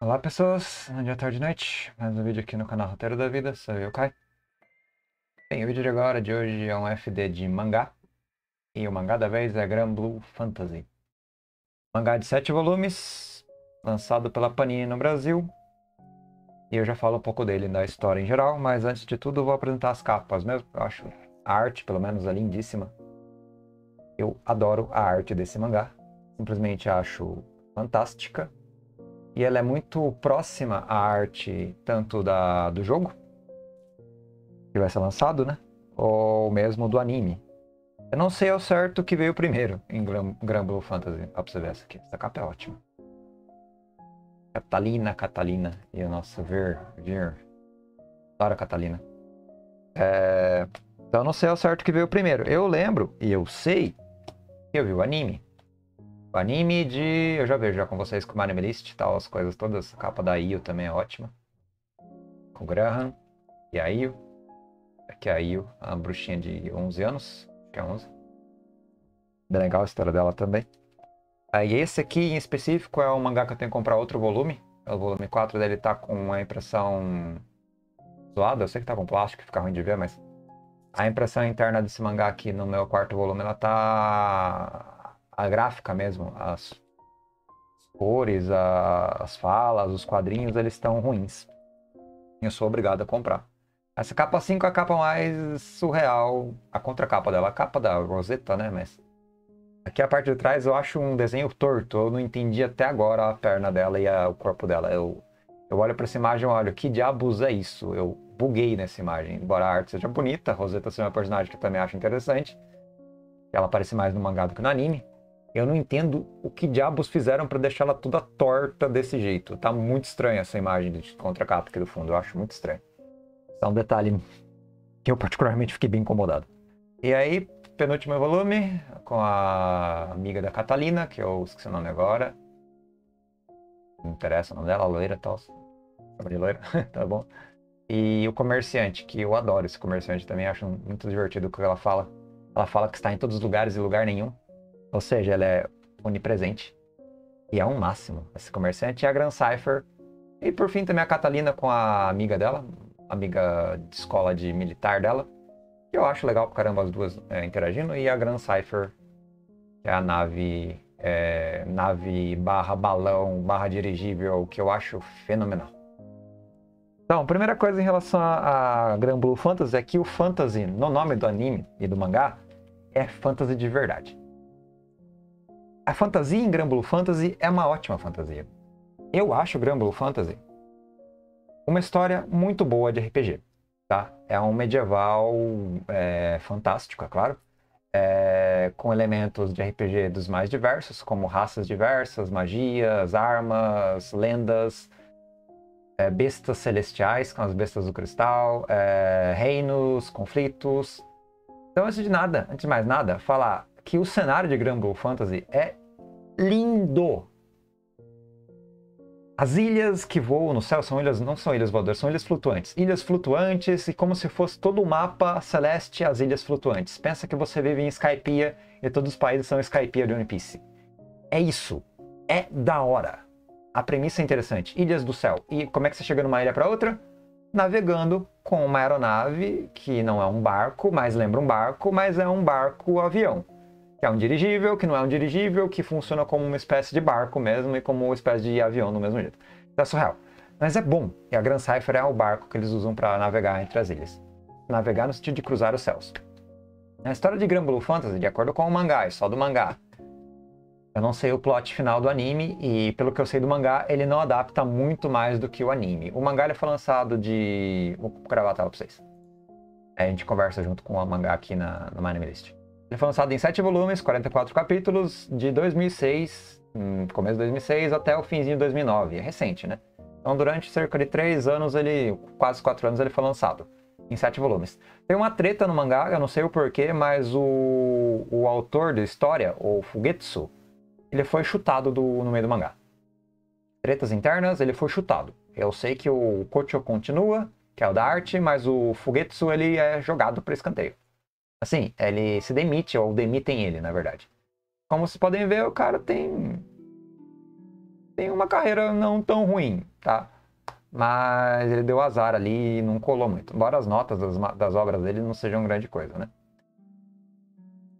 Olá pessoas, bom dia, tarde, noite, mais um vídeo aqui no canal Roteiro da Vida, sou eu, Kai. Bem, o vídeo de agora, de hoje, é um FD de mangá, e o mangá da vez é Granblue Fantasy. Mangá de 7 volumes, lançado pela Panini no Brasil, e eu já falo um pouco dele, da história em geral, mas antes de tudo eu vou apresentar as capas mesmo, eu acho a arte, pelo menos, é lindíssima. Eu adoro a arte desse mangá, simplesmente acho fantástica. E ela é muito próxima à arte tanto do jogo, que vai ser lançado, né? Ou mesmo do anime. Eu não sei ao certo o que veio primeiro em Granblue Fantasy. Pra você ver essa aqui. Essa capa é ótima. Catalina. E a nossa Vyrn. Claro, Catalina. Então eu não sei ao certo o que veio primeiro. Eu lembro, e eu sei, que eu vi o anime. O anime de... eu já vejo já com vocês com o anime list e tal, as coisas todas. A capa da Io também é ótima. Com o Graham e a Io. Aqui a Io, a bruxinha de 11 anos. Acho que é 11. Bem legal a história dela também. Aí esse aqui em específico é um mangá que eu tenho que comprar outro volume. É o volume 4 dele, tá com a impressão zoada. Eu sei que tá com plástico, fica ruim de ver, mas... a impressão interna desse mangá aqui no meu quarto volume, ela tá... a gráfica mesmo, as cores, as falas, os quadrinhos, eles estão ruins. Eu sou obrigado a comprar. Essa capa 5 é a capa mais surreal, a contracapa dela, a capa da Rosetta, né? Mas aqui a parte de trás eu acho um desenho torto, eu não entendi até agora a perna dela e o corpo dela. Eu olho para essa imagem e olho, que diabos é isso? Eu buguei nessa imagem, embora a arte seja bonita, a Rosetta seja uma personagem que eu também acho interessante. Ela aparece mais no mangá do que no anime. Eu não entendo o que diabos fizeram para deixar ela toda torta desse jeito. Tá muito estranha essa imagem de contracapa aqui do fundo. Eu acho muito estranho. É um detalhe que eu particularmente fiquei bem incomodado. E aí, penúltimo volume, com a amiga da Catalina, que eu esqueci o nome agora. Não interessa o nome dela, a loira e tal. Chama de loira, tá bom. E o comerciante, que eu adoro esse comerciante também. Acho muito divertido o que ela fala. Ela fala que está em todos os lugares e lugar nenhum. Ou seja, ela é onipresente. E é um máximo. Esse comerciante é a Grand Cypher. E por fim também a Catalina com a amiga dela. Amiga de escola de militar dela. Que eu acho legal pra caramba as duas interagindo. E a Grand Cypher, que é a nave... nave barra balão, barra dirigível, que eu acho fenomenal. Então, primeira coisa em relação a Granblue Fantasy é que o fantasy, no nome do anime e do mangá, é fantasy de verdade. A fantasia em Granblue Fantasy é uma ótima fantasia. Eu acho Granblue Fantasy uma história muito boa de RPG, tá? É um medieval fantástico, é claro, com elementos de RPG dos mais diversos, como raças diversas, magias, armas, lendas, bestas celestiais, com as bestas do cristal, reinos, conflitos. Então, antes de mais nada, falar que o cenário de Granblue Fantasy é lindo. As ilhas que voam no céu são ilhas, não são ilhas voadoras, são ilhas flutuantes. Ilhas flutuantes e como se fosse todo o mapa celeste, as ilhas flutuantes. Pensa que você vive em Skypiea e todos os países são Skypiea de One Piece. É isso. É da hora. A premissa é interessante. Ilhas do céu. E como é que você chega de uma ilha para outra? Navegando com uma aeronave que não é um barco, mas lembra um barco, mas é um barco-avião. Que é um dirigível, que não é um dirigível, que funciona como uma espécie de barco mesmo e como uma espécie de avião do mesmo jeito. É surreal. Mas é bom. E a Grand Cypher é o barco que eles usam para navegar entre as ilhas. Navegar no sentido de cruzar os céus. Na história de Granblue Fantasy, de acordo com o mangá, é só do mangá. Eu não sei o plot final do anime e, pelo que eu sei do mangá, ele não adapta muito mais do que o anime. O mangá ele foi lançado de... vou gravar a tela pra vocês. A gente conversa junto com o mangá aqui no anime list. Ele foi lançado em 7 volumes, 44 capítulos, de 2006, começo de 2006 até o finzinho de 2009. É recente, né? Então, durante cerca de 3 anos, quase 4 anos, ele foi lançado, em 7 volumes. Tem uma treta no mangá, eu não sei o porquê, mas o autor da história, o Fugetsu, ele foi chutado no meio do mangá. Tretas internas, ele foi chutado. Eu sei que o Kōchō continua, que é o da arte, mas o Fugetsu, ele é jogado para escanteio. Assim, ele se demite, ou demitem ele, na verdade. Como vocês podem ver, o cara tem... tem uma carreira não tão ruim, tá? Mas ele deu azar ali e não colou muito. Embora as notas das obras dele não sejam grande coisa, né?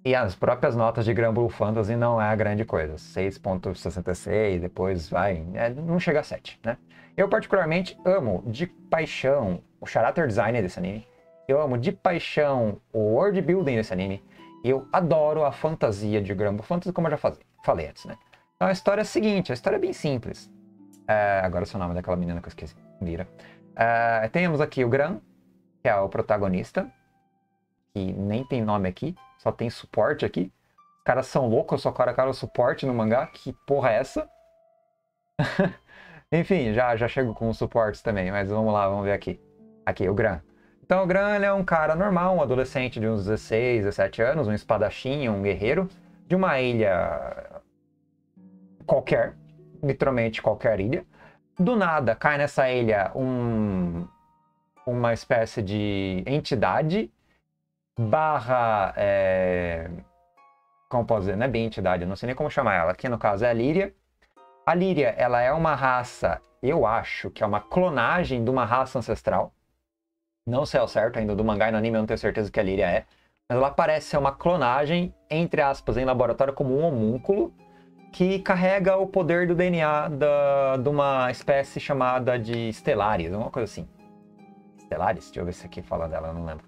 E as próprias notas de Granblue Fantasy não é a grande coisa. 6.66, depois vai... não chega a 7, né? Eu particularmente amo de paixão o character design desse anime. Eu amo de paixão o world building desse anime. Eu adoro a fantasia de Granblue Fantasy, como eu já falei antes, né? Então a história é a seguinte, a história é bem simples. Agora é o nome daquela menina que eu esqueci, Vira. Temos aqui o Gran, que é o protagonista, que nem tem nome aqui, só tem suporte aqui. Os caras são loucos, só colocaram suporte no mangá, que porra é essa? Enfim, já chego com os suportes também, mas vamos lá, vamos ver aqui. Aqui, o Gran. Então o Gran, ele é um cara normal, um adolescente de uns 16, 17 anos, um espadachim, um guerreiro, de uma ilha qualquer. Literalmente qualquer ilha. Do nada cai nessa ilha uma espécie de entidade barra... como posso dizer? Não é bem entidade, eu não sei nem como chamar ela. Aqui no caso é a Lyria. A Lyria, ela é uma raça, eu acho que é uma clonagem de uma raça ancestral. Não sei ao certo ainda, do mangá e no anime eu não tenho certeza que a Lyria é. Mas ela parece ser uma clonagem, entre aspas, em laboratório como um homúnculo, que carrega o poder do DNA de uma espécie chamada de Estelares, uma coisa assim. Estelares? Deixa eu ver se aqui fala dela, eu não lembro.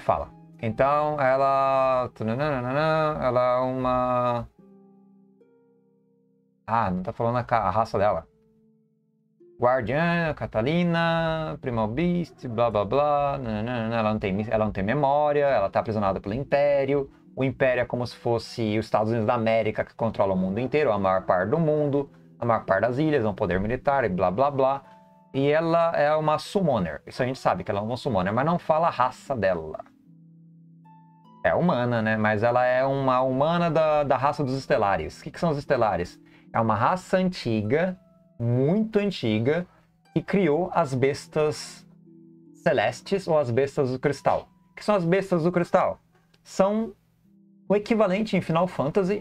Fala. Então, ela é uma... não tá falando a raça dela. Guardiã, Catalina, Primal Beast, blá blá blá. Ela não tem memória, ela tá aprisionada pelo Império. O Império é como se fosse os Estados Unidos da América, que controla o mundo inteiro, a maior parte do mundo, a maior parte das ilhas, é um poder militar e blá blá blá. E ela é uma summoner. Isso a gente sabe que ela é uma summoner, mas não fala a raça dela. É humana, né? Mas ela é uma humana da raça dos Estelares. O que são os Estelares? É uma raça antiga, muito antiga, que criou as bestas celestes ou as bestas do cristal. O que são as bestas do cristal? São... o equivalente em Final Fantasy,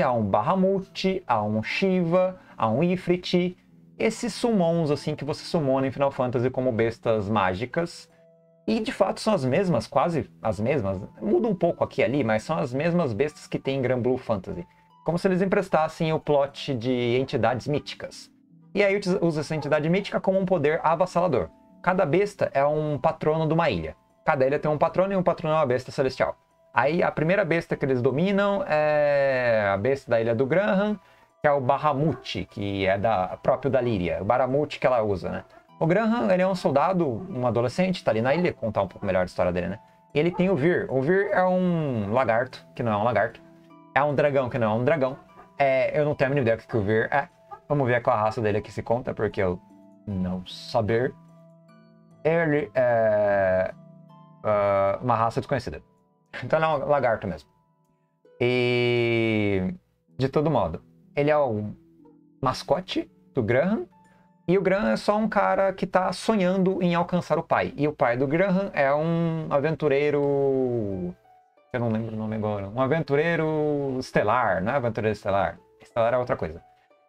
há um Bahamut, há um Shiva, há um Ifrit. Esses summons, assim, que você summona em Final Fantasy como bestas mágicas. E, de fato, são as mesmas, quase as mesmas. Muda um pouco aqui e ali, mas são as mesmas bestas que tem em Granblue Fantasy. Como se eles emprestassem o plot de entidades míticas. E aí usa essa entidade mítica como um poder avassalador. Cada besta é um patrono de uma ilha. Cada ilha tem um patrono e um patrono é uma besta celestial. Aí a primeira besta que eles dominam é a besta da ilha do Graham, que é o Bahamut, que é próprio da Lyria, o Bahamut que ela usa, né? O Graham, ele é um soldado, um adolescente, tá ali na ilha, contar um pouco melhor a história dele, né? E ele tem o Vyrn. O Vyrn é um lagarto, que não é um lagarto. É um dragão, que não é um dragão. Eu não tenho a menor ideia do que o Vyrn é. Vamos ver qual a raça dele aqui se conta, porque eu não saber. Ele é uma raça desconhecida. Então ele é um lagarto mesmo. E... de todo modo, ele é o mascote do Graham. E o Graham é só um cara que tá sonhando em alcançar o pai. E o pai do Graham é um aventureiro... eu não lembro o nome agora. Um aventureiro estelar. Não é aventureiro estelar. Estelar é outra coisa.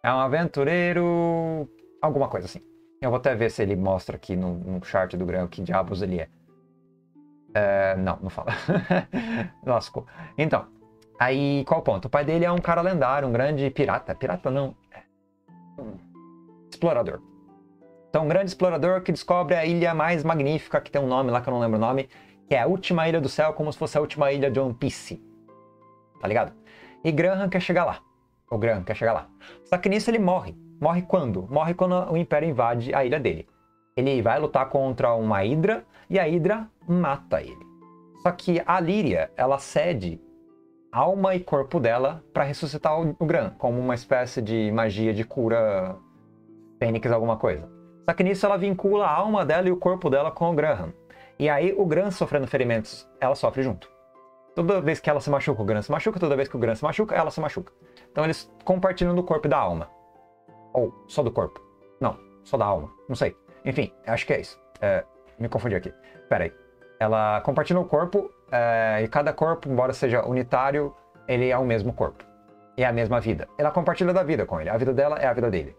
É um aventureiro... alguma coisa assim. Eu vou até ver se ele mostra aqui no chart do Graham que diabos ele é. Não fala. Lascou. Então, aí qual o ponto? O pai dele é um cara lendário, um grande pirata. Pirata não. Explorador. Então, um grande explorador que descobre a ilha mais magnífica, que tem um nome lá que eu não lembro o nome, que é a última ilha do céu, como se fosse a última ilha de One Piece. Tá ligado? E Graham quer chegar lá. O Graham quer chegar lá. Só que nisso ele morre. Morre quando? Morre quando o Império invade a ilha dele. Ele vai lutar contra uma Hidra, e a Hidra mata ele. Só que a Lyria, ela cede alma e corpo dela para ressuscitar o Gran, como uma espécie de magia de cura fênix, alguma coisa. Só que nisso ela vincula a alma dela e o corpo dela com o Graham. E aí o Gran sofrendo ferimentos, ela sofre junto. Toda vez que ela se machuca, o Gran se machuca. Toda vez que o Gran se machuca, ela se machuca. Então eles compartilham do corpo e da alma. Ou só do corpo. Não, só da alma. Não sei. Enfim, acho que é isso. Me confundi aqui. Pera aí. Ela compartilha o corpo, e cada corpo, embora seja unitário, ele é o mesmo corpo. é a mesma vida. Ela compartilha da vida com ele. A vida dela é a vida dele.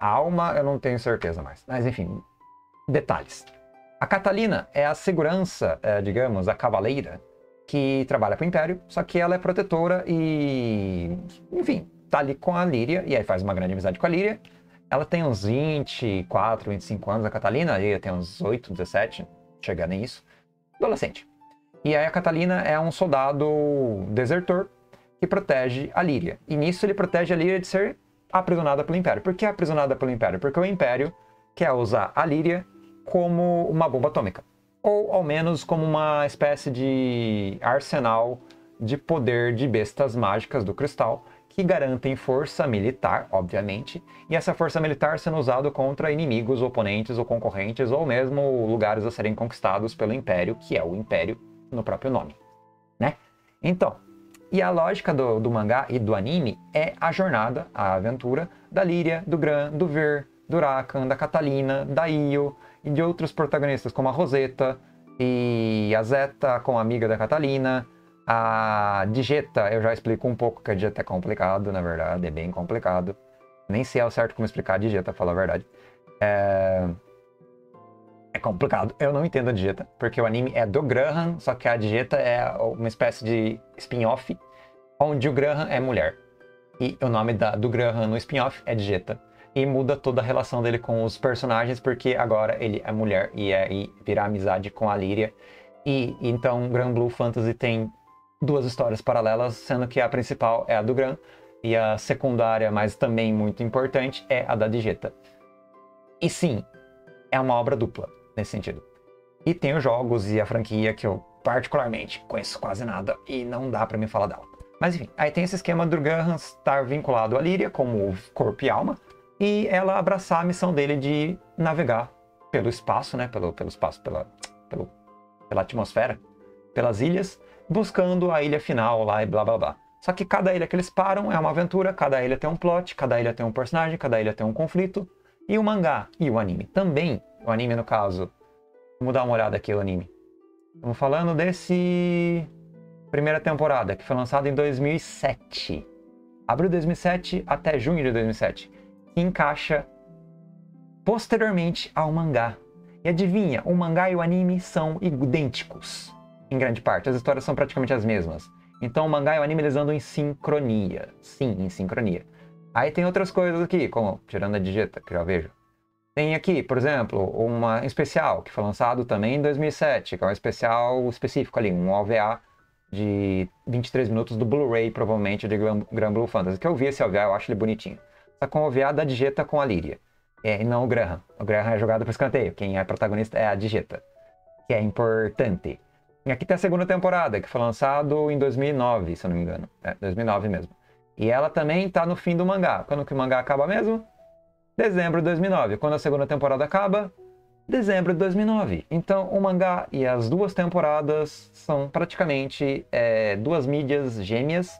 A alma eu não tenho certeza mais. Mas enfim, detalhes. A Catalina é a segurança, digamos, a cavaleira que trabalha para o Império, só que ela é protetora e, enfim, tá ali com a Lyria, e aí faz uma grande amizade com a Lyria. Ela tem uns 24, 25 anos, a Catalina, e tem uns 8, 17, chegando nisso, adolescente. E aí a Catalina é um soldado desertor que protege a Lyria. E nisso ele protege a Lyria de ser aprisionada pelo Império. Por que aprisionada pelo Império? Porque o Império quer usar a Lyria como uma bomba atômica. Ou, ao menos, como uma espécie de arsenal de poder de bestas mágicas do cristal, que garantem força militar, obviamente, e essa força militar sendo usada contra inimigos, oponentes ou concorrentes, ou mesmo lugares a serem conquistados pelo Império, que é o Império no próprio nome, né? Então, e a lógica do mangá e do anime é a jornada, a aventura da Lyria, do Gran, do Vyrn, do Rackam, da Catalina, da Io e de outros protagonistas, como a Rosetta e a Zeta, com a amiga da Catalina. A Djeeta, eu já explico um pouco, que a Djeeta é complicado, na verdade, é bem complicado. Nem sei ao certo como explicar a Djeeta, falar a verdade. É complicado, eu não entendo a Djeeta, porque o anime é do Graham, só que a Djeeta é uma espécie de spin-off, onde o Graham é mulher. E o nome do Graham no spin-off é Djeeta. E muda toda a relação dele com os personagens, porque agora ele é mulher e vira amizade com a Lyria. E então Granblue Fantasy tem duas histórias paralelas, sendo que a principal é a do Gran, e a secundária, mas também muito importante, é a da Djeeta. E sim, é uma obra dupla, nesse sentido. E tem os jogos e a franquia, que eu particularmente conheço quase nada, e não dá pra me falar dela. Mas enfim, aí tem esse esquema do Graham estar vinculado à Lyria, como corpo e alma, e ela abraçar a missão dele de navegar pelo espaço, né, pelo espaço, pela atmosfera, pelas ilhas, buscando a ilha final lá e blá blá blá. Só que cada ilha que eles param é uma aventura, cada ilha tem um plot, cada ilha tem um personagem, cada ilha tem um conflito. E o mangá e o anime também, o anime no caso, vamos dar uma olhada aqui no anime. Estamos falando desse primeira temporada, que foi lançada em 2007. Abril de 2007 até junho de 2007, que encaixa posteriormente ao mangá. E adivinha, o mangá e o anime são idênticos, em grande parte. As histórias são praticamente as mesmas. Então o mangá e o anime, eles andam em sincronia. Sim, em sincronia. Aí tem outras coisas aqui, como tirando a Djeeta, que já vejo. Tem aqui, por exemplo, um especial, que foi lançado também em 2007, que é um especial específico ali, um OVA de 23 minutos do Blu-ray, provavelmente, de Granblue Fantasy. Que eu vi esse OVA, eu acho ele bonitinho. Só com o OVA da Djeeta com a Lyria. É, e não o Graham. O Graham é jogado para escanteio. Quem é protagonista é a Djeeta, que é importante. E aqui tem a segunda temporada, que foi lançado em 2009, se eu não me engano. É, 2009 mesmo. E ela também tá no fim do mangá. Quando que o mangá acaba mesmo? Dezembro de 2009. Quando a segunda temporada acaba? Dezembro de 2009. Então, o mangá e as duas temporadas são praticamente duas mídias gêmeas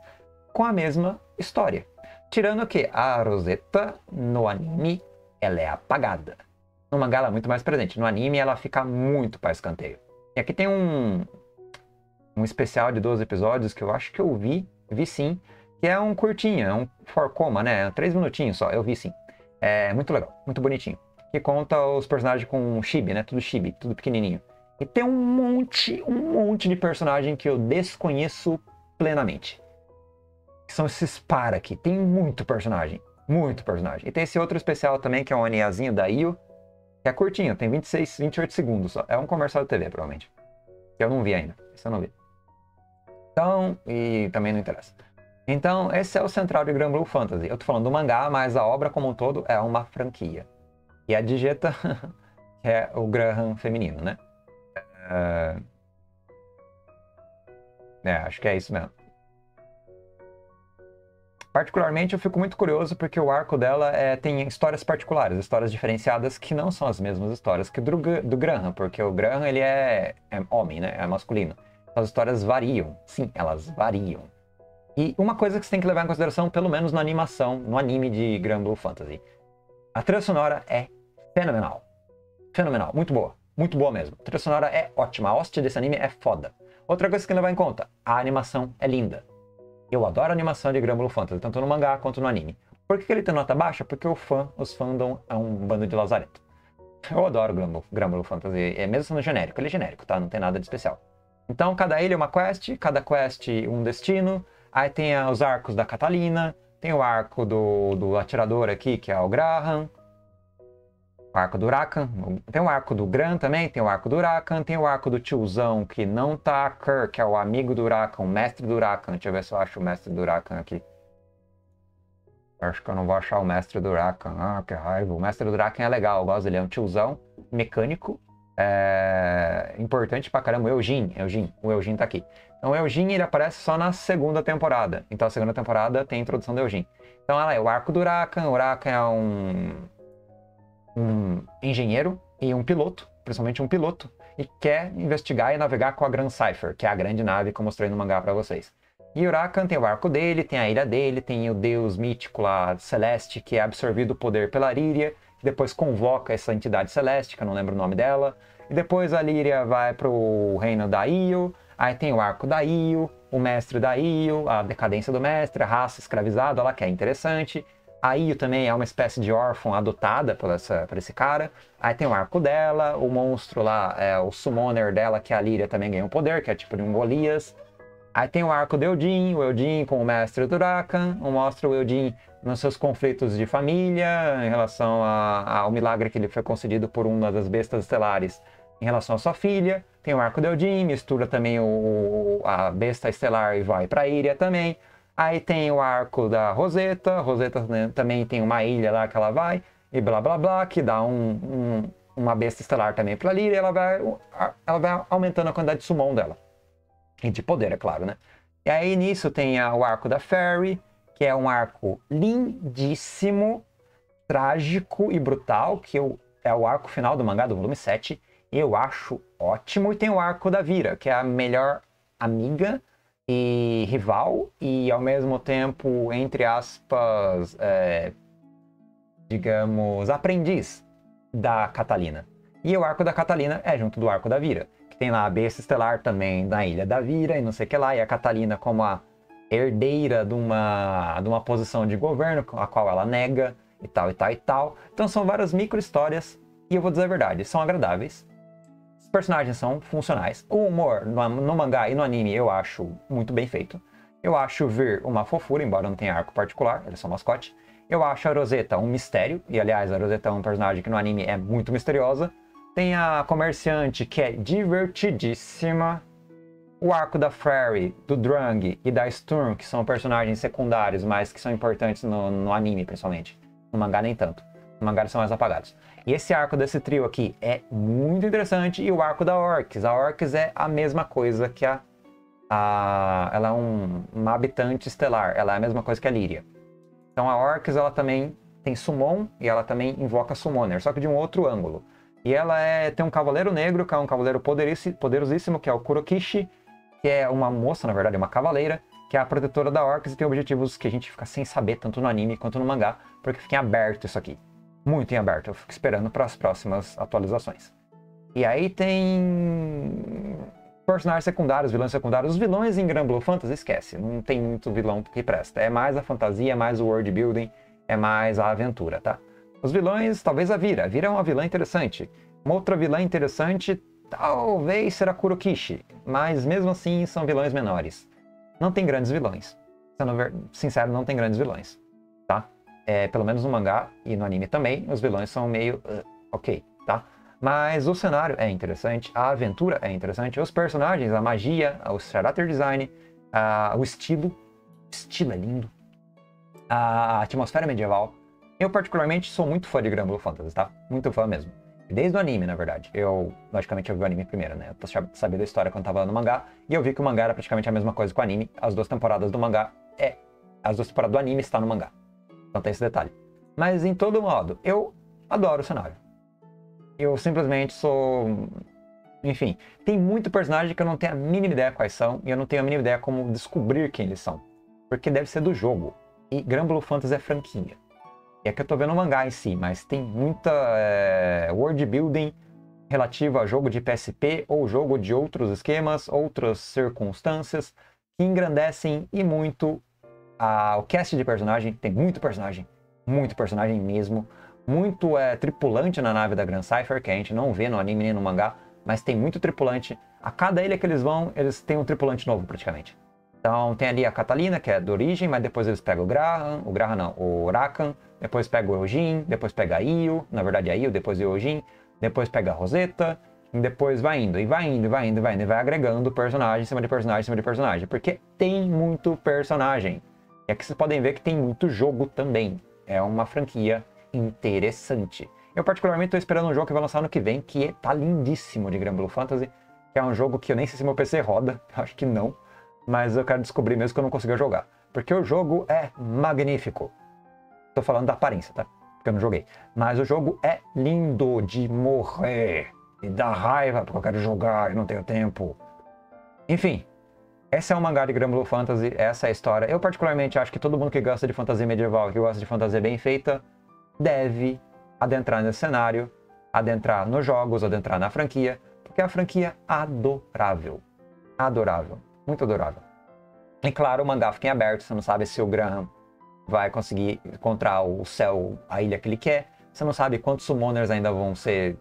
com a mesma história. Tirando que a Rosetta, no anime, ela é apagada. No mangá ela é muito mais presente. No anime ela fica muito para escanteio. E aqui tem um especial de 12 episódios que eu acho que eu vi sim, que é um curtinho, é um 4-coma, né? 3 minutinhos só, eu vi sim. É muito legal, muito bonitinho. Que conta os personagens com chibi, né? Tudo chibi, tudo pequenininho. E tem um monte de personagem que eu desconheço plenamente. Que são esses para aqui. Tem muito personagem. Muito personagem. E tem esse outro especial também, que é um aneazinho da Io, que é curtinho, tem 26, 28 segundos só. É um comercial de TV, provavelmente. Que eu não vi ainda. Esse eu não vi. Então, e também não interessa. Então, esse é o central de Granblue Fantasy. Eu tô falando do mangá, mas a obra como um todo é uma franquia. E a Djeeta é o Graham feminino, né? Acho que é isso mesmo. Particularmente, eu fico muito curioso porque o arco dela tem histórias particulares, histórias diferenciadas que não são as mesmas histórias que do Graham, porque o Graham, ele é homem, né? É masculino. As histórias variam. Sim, elas variam. E uma coisa que você tem que levar em consideração, pelo menos na animação, no anime de Granblue Fantasy, a trilha sonora é fenomenal. Fenomenal. Muito boa. Muito boa mesmo. A trilha sonora é ótima. A hoste desse anime é foda. Outra coisa que tem que levar em conta, a animação é linda. Eu adoro animação de Granblue Fantasy, tanto no mangá quanto no anime. Por que ele tem nota baixa? Porque os fandom é um bando de lazarento. Eu adoro Granblue Fantasy, mesmo sendo genérico. Ele é genérico, tá? Não tem nada de especial. Então, cada ilha é uma quest, cada quest um destino. Aí tem os arcos da Catalina, tem o arco do atirador aqui, que é o Graham. O arco do Rackam, tem o arco do Gran também, tem o arco do Rackam, tem o arco do tiozão que não tá, que é o amigo do Rackam, o mestre do Rackam. Deixa eu ver se eu acho o mestre do Rackam aqui. Acho que eu não vou achar o mestre do Rackam. Ah, que raiva. O mestre do Rackam é legal, eu gosto dele. É um tiozão mecânico, importante pra caramba. O Eugen tá aqui. Então o Eugen, ele aparece só na segunda temporada. Então a segunda temporada tem a introdução do Eugen. Então olha lá, o arco do Rackam. O Rackam é um engenheiro e um piloto, principalmente um piloto, e quer investigar e navegar com a Grand Cypher, que é a grande nave que eu mostrei no mangá pra vocês. E o Rackam tem o arco dele, tem a ilha dele, tem o deus mítico lá, Celeste, que é absorvido o poder pela Lyria, que depois convoca essa entidade Celeste, que eu não lembro o nome dela, e depois a Lyria vai pro reino da Io, aí tem o arco da Io, o mestre da Io, a decadência do mestre, a raça escravizada lá, que é interessante. A Io também é uma espécie de órfã adotada por esse cara. Aí tem o arco dela, o monstro lá, o summoner dela, que a Lyria também ganha um poder, que é tipo de um Golias. Aí tem o arco do Eldin, o Eldin com o mestre do Rackam, mostra o Eldin nos seus conflitos de família, em relação ao milagre que ele foi concedido por uma das bestas estelares em relação à sua filha. Tem o arco do Eldin, mistura também a besta estelar e vai pra ilha também. Aí tem o arco da Rosetta, também tem uma ilha lá que ela vai, e blá blá blá, que dá uma besta estelar também pra Lyria, e ela vai aumentando a quantidade de summon dela. E de poder, é claro, né? E aí nisso tem o arco da Fairy, que é um arco lindíssimo, trágico e brutal, que é o arco final do mangá do volume 7, eu acho ótimo. E tem o arco da Vira, que é a melhor amiga e rival, e ao mesmo tempo, entre aspas, digamos, aprendiz da Catalina. E o arco da Catalina é junto do arco da Vira, que tem lá a besta estelar também na ilha da Vira e não sei o que lá, e a Catalina como a herdeira de uma posição de governo, a qual ela nega, e tal, e tal, e tal. Então são várias micro-histórias, e eu vou dizer a verdade, são agradáveis. Personagens são funcionais. O humor no mangá e no anime eu acho muito bem feito. Eu acho o Vyrn uma fofura, embora não tenha arco particular, ele é só um mascote. Eu acho a Rosetta um mistério, e aliás, a Rosetta é um personagem que no anime é muito misteriosa. Tem a comerciante, que é divertidíssima. O arco da Fairy, do Drang e da Storm, que são personagens secundários, mas que são importantes no anime, principalmente. No mangá nem tanto. No mangá eles são mais apagados. E esse arco desse trio aqui é muito interessante. E o arco da Orcs. A Orcs é a mesma coisa que ela é uma habitante estelar. Ela é a mesma coisa que a Lyria. Então a Orcs, ela também tem summon. E ela também invoca summoner. Só que de um outro ângulo. E ela tem um cavaleiro negro, que é um cavaleiro poderosíssimo, que é o Kurokishi. Que é uma moça, na verdade, uma cavaleira. Que é a protetora da Orcs. E tem objetivos que a gente fica sem saber, tanto no anime quanto no mangá. Porque fica em aberto isso aqui. Muito em aberto, eu fico esperando para as próximas atualizações. E aí tem personagens secundários, vilões secundários. Os vilões em Granblue Fantasy, esquece, não tem muito vilão que presta. É mais a fantasia, é mais o world building, é mais a aventura, tá? Os vilões, talvez a Vira. A Vira é uma vilã interessante. Uma outra vilã interessante talvez será Kurokishi, mas mesmo assim são vilões menores. Não tem grandes vilões. Sendo sincero, não tem grandes vilões, tá? Pelo menos no mangá e no anime também, os vilões são meio ok, tá? Mas o cenário é interessante, a aventura é interessante, os personagens, a magia, o character design, o estilo é lindo, a atmosfera medieval. Eu particularmente sou muito fã de Granblue Fantasy, tá? Muito fã mesmo. Desde o anime, na verdade. Eu, logicamente, eu vi o anime primeiro, né? Eu sabia da história quando tava lá no mangá, e eu vi que o mangá era praticamente a mesma coisa que o anime. As duas temporadas do mangá as duas temporadas do anime estão no mangá. Então tem esse detalhe. Mas, em todo modo, eu adoro o cenário. Eu simplesmente sou... Enfim, tem muito personagem que eu não tenho a mínima ideia quais são. E eu não tenho a mínima ideia como descobrir quem eles são. Porque deve ser do jogo. E Granblue Fantasy é franquia. E aqui eu tô vendo o mangá em si. Mas tem muita world building relativo a jogo de PSP. Ou jogo de outros esquemas, outras circunstâncias. que engrandecem e muito o cast de personagem. Tem muito personagem mesmo. Muito tripulante na nave da Grand Cypher, que a gente não vê no anime nem no mangá, mas tem muito tripulante. A cada ilha que eles vão, eles têm um tripulante novo praticamente. Então tem ali a Catalina, que é de origem, mas depois eles pegam o Rackam, depois pega o Eugen, depois pega a Io, na verdade a Io, depois o Eugen, depois pega a Rosetta, e depois vai indo, e vai indo, e vai indo, e vai indo, e vai agregando personagem em cima de personagem, em cima de personagem, porque tem muito personagem. E aqui vocês podem ver que tem muito jogo também, é uma franquia interessante. Eu particularmente estou esperando um jogo que vai lançar ano que vem, que tá lindíssimo, de Granblue Fantasy, que é um jogo que eu nem sei se meu PC roda, acho que não, mas eu quero descobrir mesmo que eu não consegui jogar, porque o jogo é magnífico. Tô falando da aparência, tá? Porque eu não joguei. Mas o jogo é lindo de morrer. E dá raiva, porque eu quero jogar e não tenho tempo. Enfim, esse é um mangá de Granblue Fantasy, essa é a história. Eu particularmente acho que todo mundo que gosta de fantasia medieval, que gosta de fantasia bem feita, deve adentrar nesse cenário, adentrar nos jogos, adentrar na franquia, porque é uma franquia adorável. Adorável. Muito adorável. E claro, o mangá fica em aberto, você não sabe se o Graham vai conseguir encontrar o céu, a ilha que ele quer. Você não sabe quantos summoners ainda vão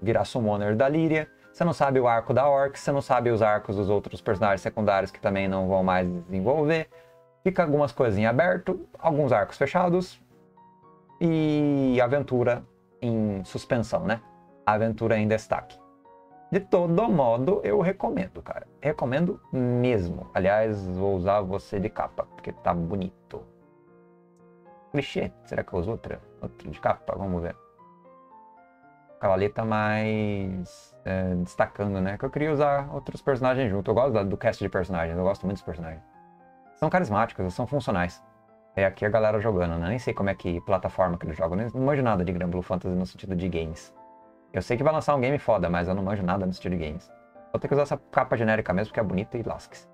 virar summoner da Lyria. Você não sabe o arco da Orcs. Você não sabe os arcos dos outros personagens secundários que também não vão mais desenvolver. Fica algumas coisas em aberto, alguns arcos fechados. E aventura em suspensão, né? Aventura em destaque. De todo modo, eu recomendo, cara. Recomendo mesmo. Aliás, vou usar você de capa, porque tá bonito. Clichê. Será que eu uso outra? Outra de capa? Vamos ver. A cavaleta mais destacando, né? Que eu queria usar outros personagens junto. Eu gosto do cast de personagens. Eu gosto muito dos personagens. São carismáticos, são funcionais. É aqui a galera jogando, né? Nem sei como é que plataforma que eles jogam. Não manjo nada de Granblue Fantasy no sentido de games. Eu sei que vai lançar um game foda, mas eu não manjo nada no sentido de games. Vou ter que usar essa capa genérica mesmo, porque é bonita e lasque-se.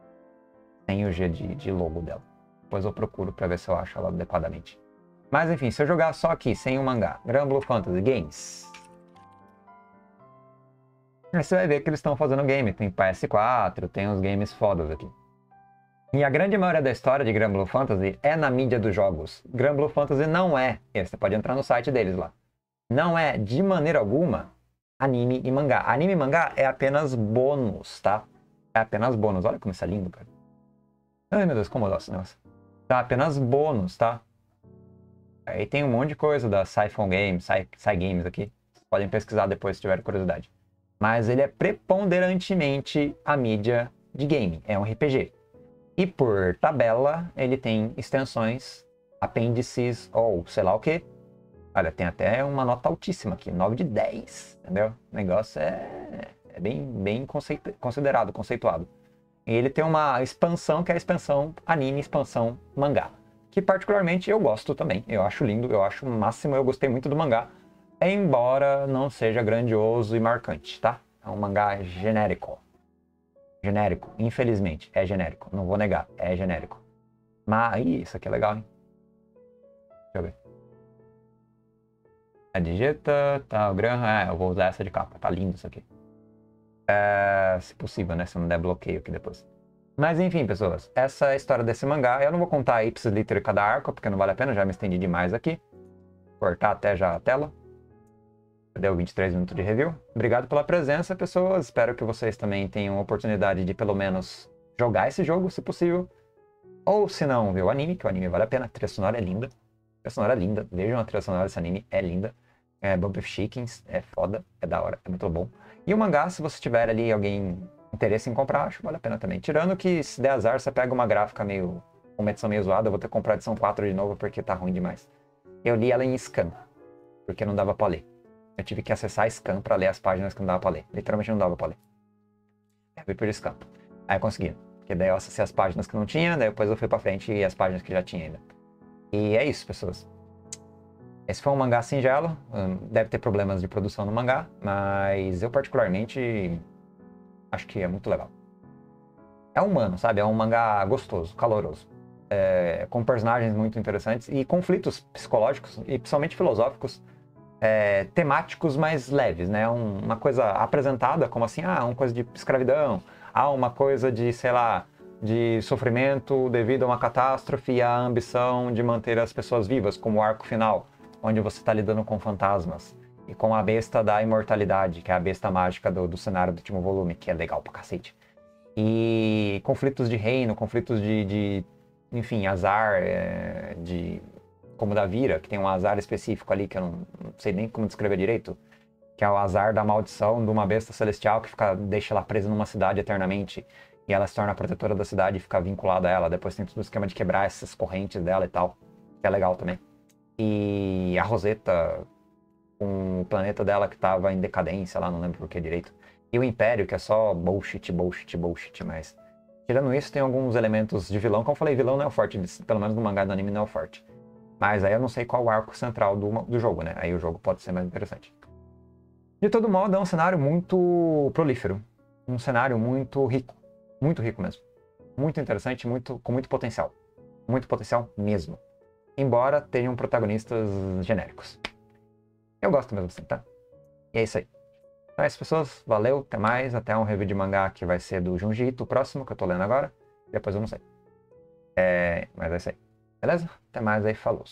Tem o G de logo dela. Depois eu procuro pra ver se eu acho ela adequadamente. Mas enfim, se eu jogar só aqui, sem o mangá, Granblue Fantasy Games, aí você vai ver que eles estão fazendo game. Tem PS4, tem uns games fodas aqui. E a grande maioria da história de Granblue Fantasy é na mídia dos jogos. Granblue Fantasy não é, você pode entrar no site deles lá, não é de maneira alguma anime e mangá. Anime e mangá é apenas bônus, tá? É apenas bônus. Olha como isso é lindo, cara. Ai meu Deus, como eu gosto desse negócio. Tá, apenas bônus, tá? Aí tem um monte de coisa da Cygames aqui. Vocês podem pesquisar depois se tiverem curiosidade. Mas ele é preponderantemente a mídia de game. É um RPG. E por tabela, ele tem extensões, apêndices ou sei lá o que. Olha, tem até uma nota altíssima aqui. 9 de 10, entendeu? O negócio é bem conceituado. E ele tem uma expansão, que é a expansão anime, expansão mangá. Que particularmente eu gosto também, eu acho lindo, eu acho o máximo, eu gostei muito do mangá, embora não seja grandioso e marcante, tá? É um mangá genérico. Genérico, infelizmente, é genérico, não vou negar, é genérico. Mas, isso aqui é legal, hein? Deixa eu ver. A Djeeta, tá, o Graham, eu vou usar essa de capa, tá lindo isso aqui. Se possível, né, se não der bloqueio aqui depois. Mas enfim, pessoas, essa é a história desse mangá. Eu não vou contar ipsis litteris cada arco, porque não vale a pena, já me estendi demais aqui. Cortar até já a tela. Deu 23 minutos de review. Obrigado pela presença, pessoas. Espero que vocês também tenham a oportunidade de, pelo menos, jogar esse jogo, se possível. Ou, se não, ver o anime, que o anime vale a pena. A trilha sonora é linda. A trilha sonora é linda. Vejam a trilha sonora desse anime, é linda. Bump of Chickens, é foda, é da hora, é muito bom. E o mangá, se você tiver ali alguém interesse em comprar, acho que vale a pena também. Tirando que se der azar, você pega uma gráfica meio... uma edição meio zoada, eu vou ter que comprar a edição 4 de novo porque tá ruim demais. Eu li ela em scan, porque não dava pra ler. Eu tive que acessar a scan pra ler as páginas que não dava pra ler. Literalmente não dava pra ler. Eu fui por scan. Aí eu consegui, porque daí eu acessei as páginas que não tinha, daí depois eu fui pra frente e as páginas que já tinha ainda. E é isso, pessoas. Esse foi um mangá singelo, deve ter problemas de produção no mangá, mas eu particularmente... acho que é muito legal. É humano, sabe? É um mangá gostoso, caloroso. Com personagens muito interessantes e conflitos psicológicos e principalmente filosóficos, temáticos mais leves, né? Uma coisa apresentada como assim, uma coisa de escravidão, uma coisa de, sei lá, de sofrimento devido a uma catástrofe e a ambição de manter as pessoas vivas, como o arco final, onde você está lidando com fantasmas e com a besta da imortalidade, que é a besta mágica do cenário do último volume, que é legal pra cacete. E conflitos de reino, conflitos enfim, azar, como da Vira, que tem um azar específico ali, que eu não sei nem como descrever direito, que é o azar da maldição de uma besta celestial que deixa ela presa numa cidade eternamente, e ela se torna a protetora da cidade e fica vinculada a ela. Depois tem todo o esquema de quebrar essas correntes dela e tal, que é legal também. E a Rosetta, com o planeta dela que tava em decadência lá, não lembro por que direito. E o Império, que é só bullshit, bullshit, bullshit, mas... Tirando isso, tem alguns elementos de vilão. Como eu falei, vilão não é o forte, pelo menos no mangá do anime não é o forte. Mas aí eu não sei qual o arco central do jogo, né? Aí o jogo pode ser mais interessante. De todo modo, é um cenário muito prolífero. Um cenário muito rico. Muito rico mesmo. Muito interessante, com muito potencial. Muito potencial mesmo. Embora tenham protagonistas genéricos. Eu gosto mesmo assim, tá? E é isso aí. Então é isso, pessoas. Valeu, até mais. Até um review de mangá que vai ser do Junji Ito, o próximo, que eu tô lendo agora. Depois eu não sei. Mas é isso aí. Beleza? Até mais aí, falou.